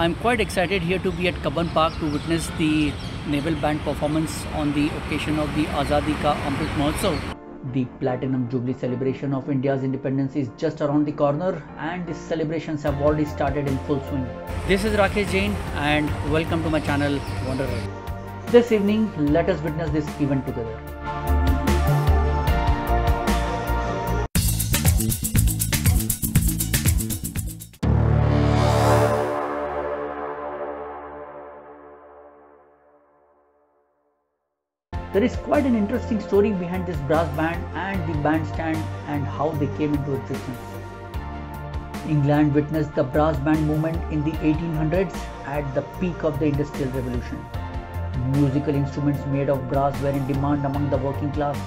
I'm quite excited here to be at Cubbon Park to witness the Naval Band performance on the occasion of the Azadi Ka Amrit Mahotsav. The Platinum Jubilee celebration of India's independence is just around the corner and the celebrations have already started in full swing. This is Rakesh Jain and welcome to my channel Wanderer. This evening, let us witness this event together. There is quite an interesting story behind this brass band and the band stand and how they came into existence. England witnessed the brass band movement in the 1800s at the peak of the Industrial Revolution. Musical instruments made of brass were in demand among the working class.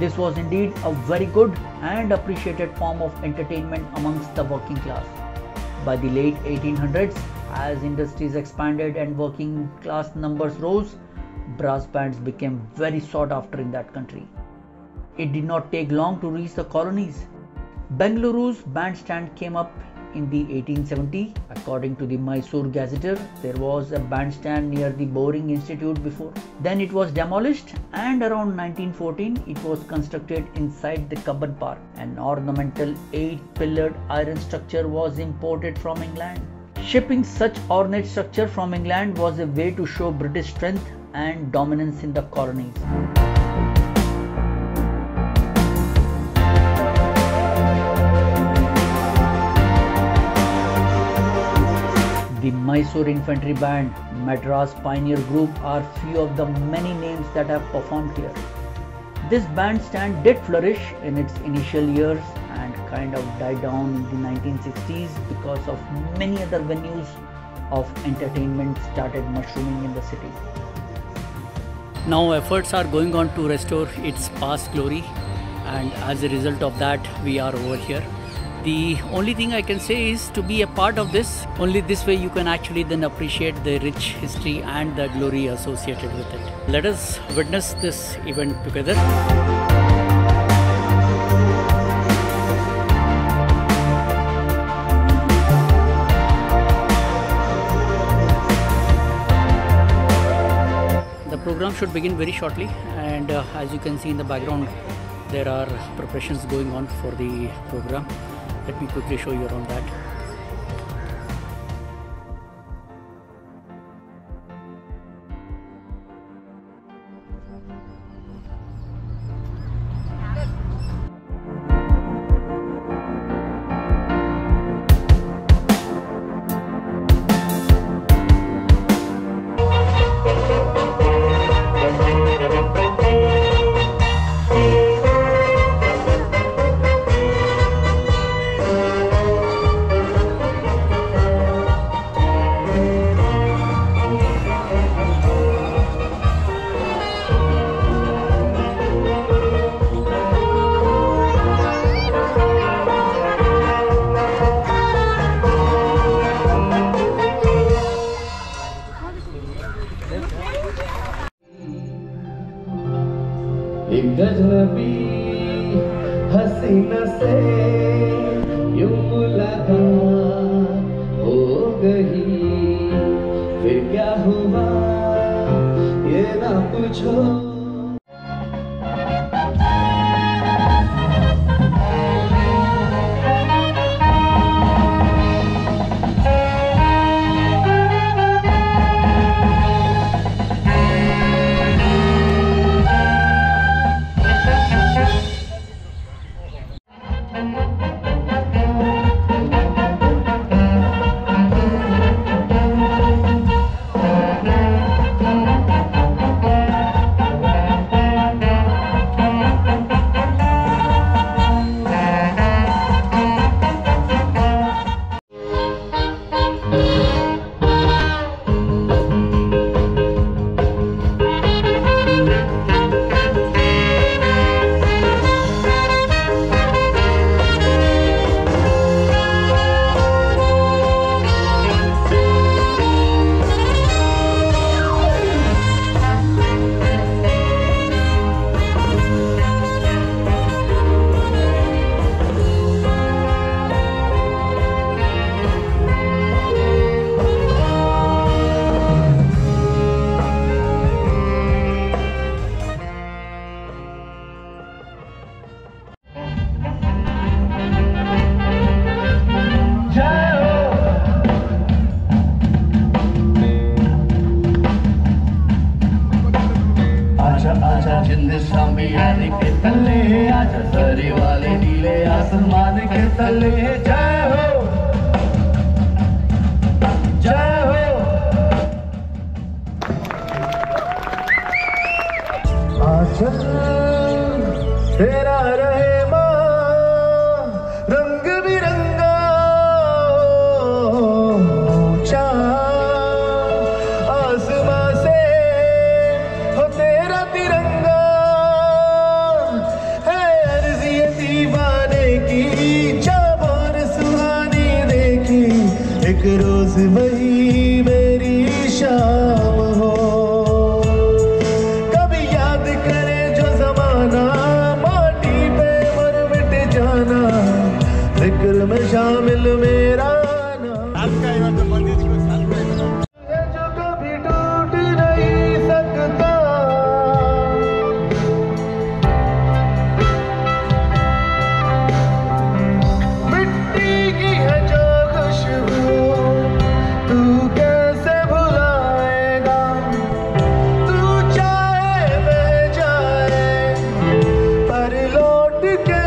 This was indeed a very good and appreciated form of entertainment amongst the working class. By the late 1800s, as industries expanded and working class numbers rose, brass bands became very sought after in that country. It did not take long to reach the colonies. Bengaluru's Band Stand came up in the 1870. According to the Mysore Gazetteer, there was a band stand near the Boring Institute before. Then it was demolished and around 1914 it was constructed inside the Cubbon Park. An ornamental 8-pillared iron structure was imported from England. Shipping such ornate structure from England was a way to show British strength and dominance in the colonies. The Mysore Infantry Band, Madras Pioneer Group are few of the many names that have performed here. This bandstand did flourish in its initial years and kind of died down in the 1960s because of many other venues of entertainment started mushrooming in the city. Now efforts are going on to restore its past glory, and as a result of that we are over here. The only thing I can say is to be a part of this. Only this way you can actually then appreciate the rich history and the glory associated with it. Let us witness this event together. Program should begin very shortly, and as you can see in the background there are preparations going on for the program. Let me quickly show you around that. एक गजनबी हसीना से यूं मुलाकात हो गई, फिर क्या हुआ ये ना पूछो। शामी यानी के तले आज सरी वाले नीले आसमान के तले। जय हो, जय हो। आंचल तेरा रहे मां रंग बिरंगा ऊंचा आसमां से हो तेरा तिरंगा है अर्ज़ी दीवाने की जब और सुहानी देखी एक रोज वही मेरी शाम हो। शामिल मेरा नाम है जो कभी टूट नहीं सकता। मिट्टी की है जो खुशबू तू कैसे भुलाएगा। तू चाहे बह जाए पर लौट के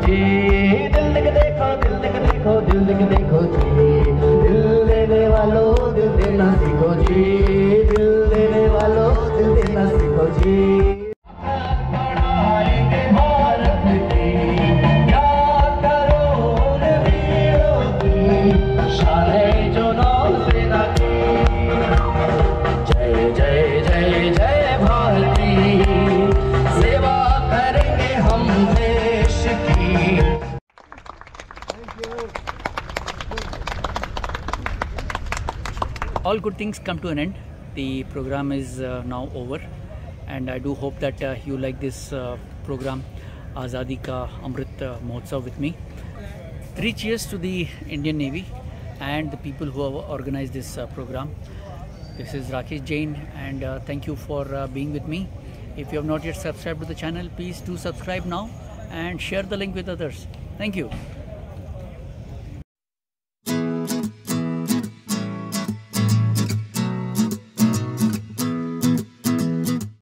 जी। दिल देख देखो, दिल देख देखो, दिल देख देखो जी। दिल देने वालों दिल देना सीखो जी। दिल देने वालों दिल देना सीखो जी। बढ़ाएंगे भारत की क्या करो वीरों की शान जो नाम सेना की। जय जय जय जय भारती सेवा करेंगे हम देश की। All good things come to an end. The program is now over, and I do hope that you like this program, Azadi Ka Amrit Mahotsav, with me. 3 cheers to the Indian Navy and the people who have organized this program. This is Rakesh Jain, and thank you for being with me. If you have not yet subscribed to the channel, please do subscribe now and share the link with others. Thank you.